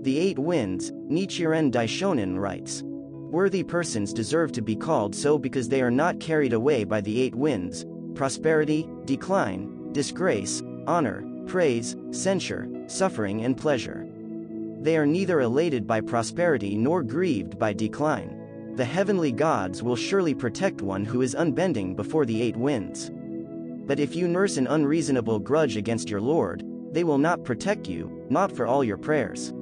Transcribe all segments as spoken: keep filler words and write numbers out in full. The Eight Winds, Nichiren Daishonin writes. Worthy persons deserve to be called so because they are not carried away by the eight winds: prosperity, decline, disgrace, honor, praise, censure, suffering and pleasure. They are neither elated by prosperity nor grieved by decline. The heavenly gods will surely protect one who is unbending before the eight winds. But if you nurse an unreasonable grudge against your Lord, they will not protect you, not for all your prayers.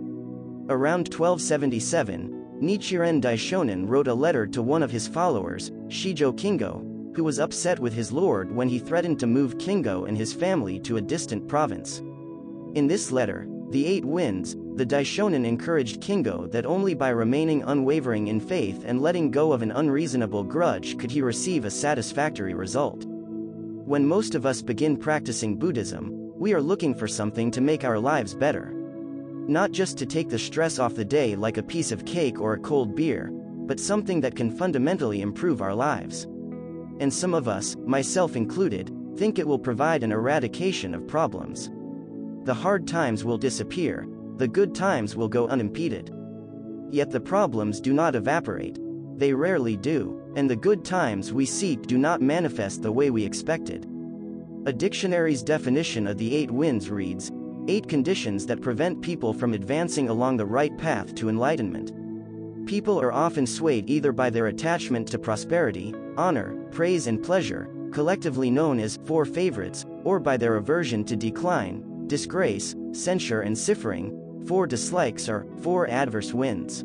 Around twelve seventy-seven, Nichiren Daishonin wrote a letter to one of his followers, Shijo Kingo, who was upset with his lord when he threatened to move Kingo and his family to a distant province. In this letter, The Eight Winds, the Daishonin encouraged Kingo that only by remaining unwavering in faith and letting go of an unreasonable grudge could he receive a satisfactory result. When most of us begin practicing Buddhism, we are looking for something to make our lives better. Not just to take the stress off the day like a piece of cake or a cold beer, but something that can fundamentally improve our lives. And some of us, myself included, think it will provide an eradication of problems. The hard times will disappear, the good times will go unimpeded. Yet the problems do not evaporate, they rarely do, and the good times we seek do not manifest the way we expected. A dictionary's definition of the eight winds reads, eight conditions that prevent people from advancing along the right path to enlightenment. People are often swayed either by their attachment to prosperity, honor, praise and pleasure, collectively known as four favorites, or by their aversion to decline, disgrace, censure and suffering, four dislikes or four adverse winds.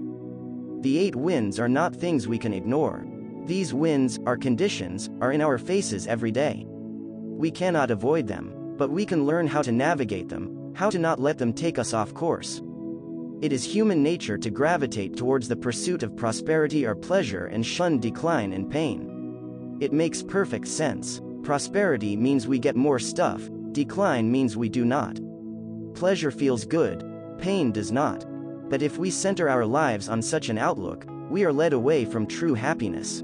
The eight winds are not things we can ignore. These winds, our conditions, are in our faces every day. We cannot avoid them, but we can learn how to navigate them, how to not let them take us off course. It is human nature to gravitate towards the pursuit of prosperity or pleasure and shun decline and pain. It makes perfect sense. Prosperity means we get more stuff, decline means we do not. Pleasure feels good, pain does not. But if we center our lives on such an outlook, we are led away from true happiness.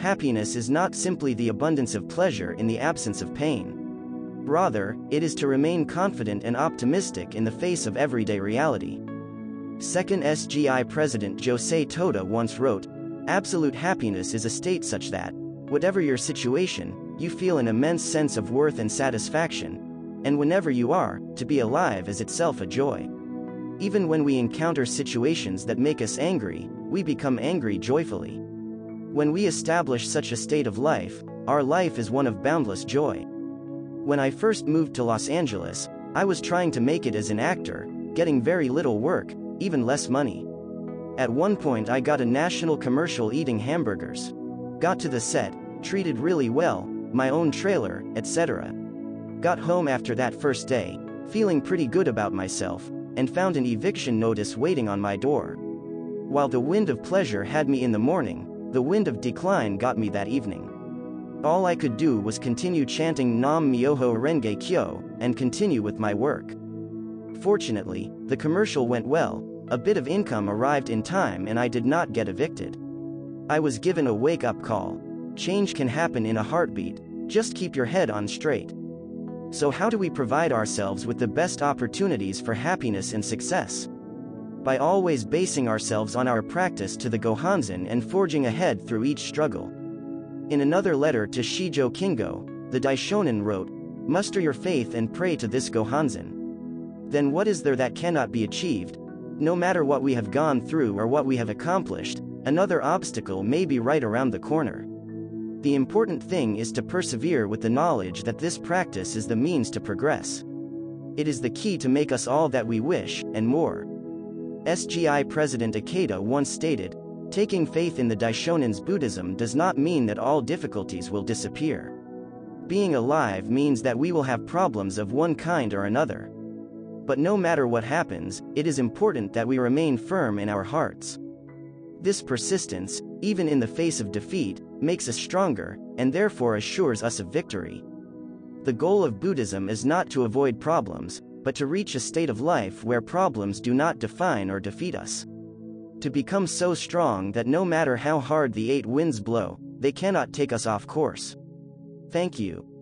Happiness is not simply the abundance of pleasure in the absence of pain. Rather, it is to remain confident and optimistic in the face of everyday reality. Second S G I President Josei Toda once wrote, "Absolute happiness is a state such that, whatever your situation, you feel an immense sense of worth and satisfaction, and whenever you are, to be alive is itself a joy." Even when we encounter situations that make us angry, we become angry joyfully. When we establish such a state of life, our life is one of boundless joy. When I first moved to Los Angeles, I was trying to make it as an actor, getting very little work, even less money. At one point I got a national commercial eating hamburgers. Got to the set, treated really well, my own trailer, et cetera. Got home after that first day, feeling pretty good about myself, and found an eviction notice waiting on my door. While the wind of pleasure had me in the morning, the wind of decline got me that evening. All I could do was continue chanting Nam Myoho Renge Kyo, and continue with my work. Fortunately, the commercial went well, a bit of income arrived in time and I did not get evicted. I was given a wake-up call. Change can happen in a heartbeat, just keep your head on straight. So how do we provide ourselves with the best opportunities for happiness and success? By always basing ourselves on our practice to the Gohonzon and forging ahead through each struggle. In another letter to Shijo Kingo, the Daishonin wrote, "Muster your faith and pray to this Gohonzon. Then what is there that cannot be achieved? No matter what we have gone through or what we have accomplished, another obstacle may be right around the corner. The important thing is to persevere with the knowledge that this practice is the means to progress. It is the key to make us all that we wish, and more." S G I President Ikeda once stated, "Taking faith in the Daishonin's Buddhism does not mean that all difficulties will disappear. Being alive means that we will have problems of one kind or another. But no matter what happens, it is important that we remain firm in our hearts. This persistence, even in the face of defeat, makes us stronger, and therefore assures us of victory." The goal of Buddhism is not to avoid problems, but to reach a state of life where problems do not define or defeat us. To become so strong that no matter how hard the eight winds blow, they cannot take us off course. Thank you.